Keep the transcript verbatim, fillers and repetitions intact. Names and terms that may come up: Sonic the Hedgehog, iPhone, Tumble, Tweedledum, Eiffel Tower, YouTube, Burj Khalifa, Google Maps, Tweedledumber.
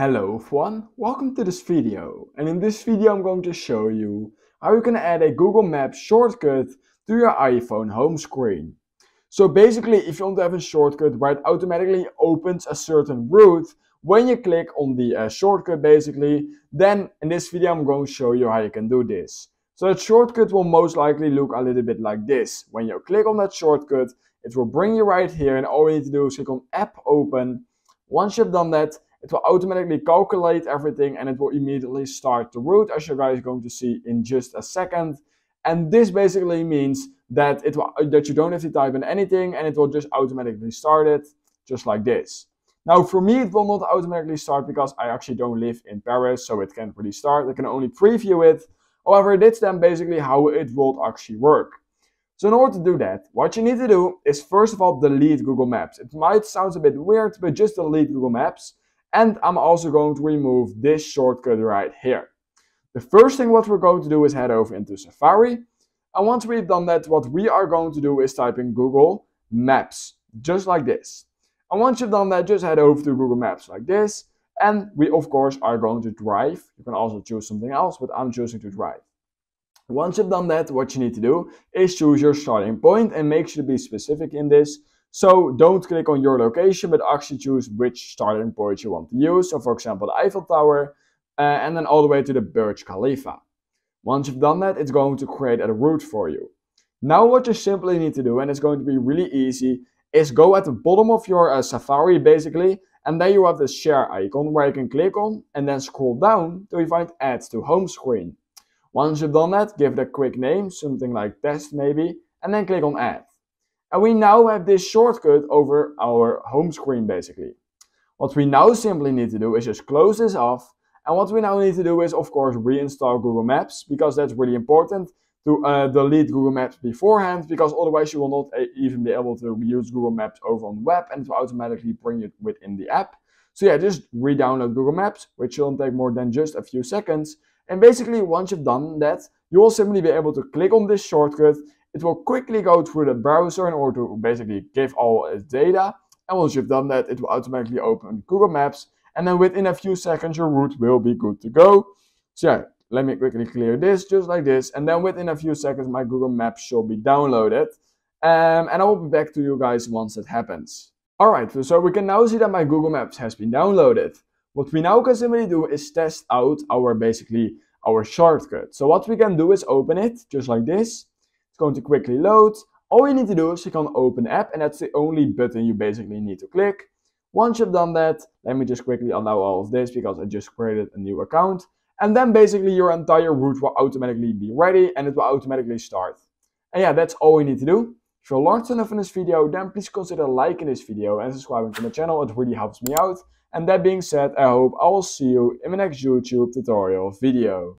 Hello everyone, welcome to this video, and in this video I'm going to show you how you can add a Google Maps shortcut to your iPhone home screen. So basically, if you want to have a shortcut where it automatically opens a certain route when you click on the uh, shortcut basically, then in this video I'm going to show you how you can do this. So that shortcut will most likely look a little bit like this. When you click on that shortcut, it will bring you right here, and all you need to do is click on App Open. Once you've done that, it will automatically calculate everything and it will immediately start the route, as you guys are going to see in just a second. And this basically means that it will, that you don't have to type in anything, and it will just automatically start it, just like this. Now for me, it will not automatically start because I actually don't live in Paris, so it can't really start. I can only preview it. However, that's then basically how it will actually work. So in order to do that, what you need to do is first of all delete Google Maps. It might sound a bit weird, but just delete Google Maps. And I'm also going to remove this shortcut right here. The first thing what we're going to do is head over into Safari. And once we've done that, what we are going to do is type in Google Maps, just like this. And once you've done that, just head over to Google Maps like this. And we, of course, are going to drive. You can also choose something else, but I'm choosing to drive. Once you've done that, what you need to do is choose your starting point, and make sure to be specific in this. So don't click on your location, but actually choose which starting point you want to use. So for example, the Eiffel Tower, uh, and then all the way to the Burj Khalifa. Once you've done that, it's going to create a route for you. Now what you simply need to do, and it's going to be really easy, is go at the bottom of your uh, Safari basically, and then you have the share icon where you can click on and then scroll down till you find Add to Home Screen. Once you've done that, give it a quick name, something like test maybe, and then click on Add. And we now have this shortcut over our home screen basically. What we now simply need to do is just close this off. And what we now need to do is, of course, reinstall Google Maps, because that's really important to uh, delete Google Maps beforehand, because otherwise you will not even be able to use Google Maps over on the web, and it will automatically bring it within the app. So yeah, just re-download Google Maps, which shouldn't take more than just a few seconds. And basically, once you've done that, you will simply be able to click on this shortcut. It will quickly go through the browser in order to basically give all its data. And once you've done that, it will automatically open Google Maps. And then within a few seconds, your route will be good to go. So yeah, let me quickly clear this, just like this. And then within a few seconds, my Google Maps shall be downloaded. Um, and I will be back to you guys once that happens. All right, so we can now see that my Google Maps has been downloaded. What we now can simply do is test out our, basically, our shortcut. So what we can do is open it, just like this. Going to quickly load. All you need to do is click on open app, and that's the only button you basically need to click. Once you've done that, let me just quickly allow all of this because I just created a new account, and then basically your entire route will automatically be ready and it will automatically start. And yeah, that's all you need to do. If you learned enough in this video, then please consider liking this video and subscribing to my channel. It really helps me out. And that being said, I hope I will see you in my next YouTube tutorial video.